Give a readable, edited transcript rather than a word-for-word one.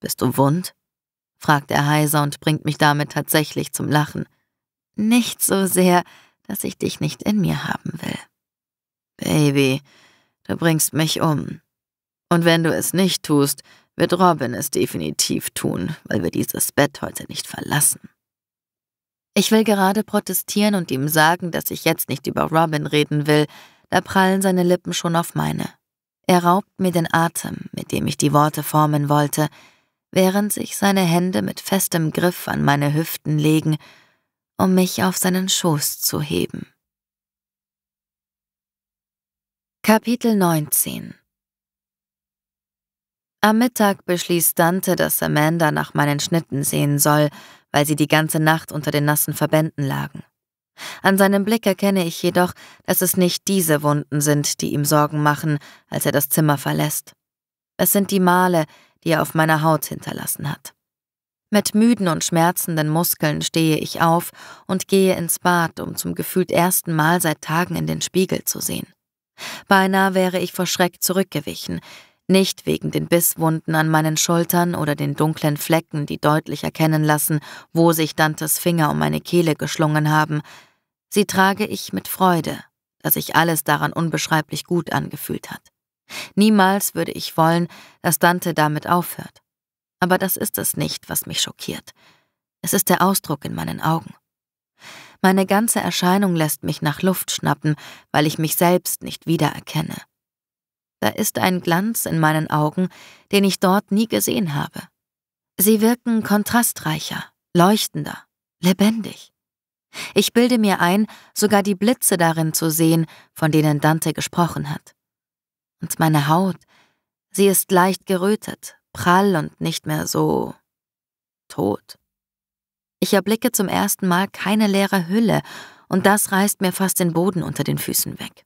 »Bist du wund?« fragt er heiser und bringt mich damit tatsächlich zum Lachen. »Nicht so sehr, dass ich dich nicht in mir haben will.« »Baby, du bringst mich um. Und wenn du es nicht tust, wird Robin es definitiv tun, weil wir dieses Bett heute nicht verlassen.« Ich will gerade protestieren und ihm sagen, dass ich jetzt nicht über Robin reden will, da prallen seine Lippen schon auf meine. Er raubt mir den Atem, mit dem ich die Worte formen wollte, während sich seine Hände mit festem Griff an meine Hüften legen, um mich auf seinen Schoß zu heben. Kapitel 19. Am Mittag beschließt Dante, dass Amanda nach meinen Schnitten sehen soll, weil sie die ganze Nacht unter den nassen Verbänden lagen. An seinem Blick erkenne ich jedoch, dass es nicht diese Wunden sind, die ihm Sorgen machen, als er das Zimmer verlässt. Es sind die Male, die er auf meiner Haut hinterlassen hat. Mit müden und schmerzenden Muskeln stehe ich auf und gehe ins Bad, um zum gefühlt ersten Mal seit Tagen in den Spiegel zu sehen. Beinahe wäre ich vor Schreck zurückgewichen, nicht wegen den Bisswunden an meinen Schultern oder den dunklen Flecken, die deutlich erkennen lassen, wo sich Dantes Finger um meine Kehle geschlungen haben. Sie trage ich mit Freude, dass sich alles daran unbeschreiblich gut angefühlt hat. Niemals würde ich wollen, dass Dante damit aufhört. Aber das ist es nicht, was mich schockiert. Es ist der Ausdruck in meinen Augen. Meine ganze Erscheinung lässt mich nach Luft schnappen, weil ich mich selbst nicht wiedererkenne. Da ist ein Glanz in meinen Augen, den ich dort nie gesehen habe. Sie wirken kontrastreicher, leuchtender, lebendig. Ich bilde mir ein, sogar die Blitze darin zu sehen, von denen Dante gesprochen hat. Und meine Haut, sie ist leicht gerötet, prall und nicht mehr so tot. Ich erblicke zum ersten Mal keine leere Hülle, und das reißt mir fast den Boden unter den Füßen weg.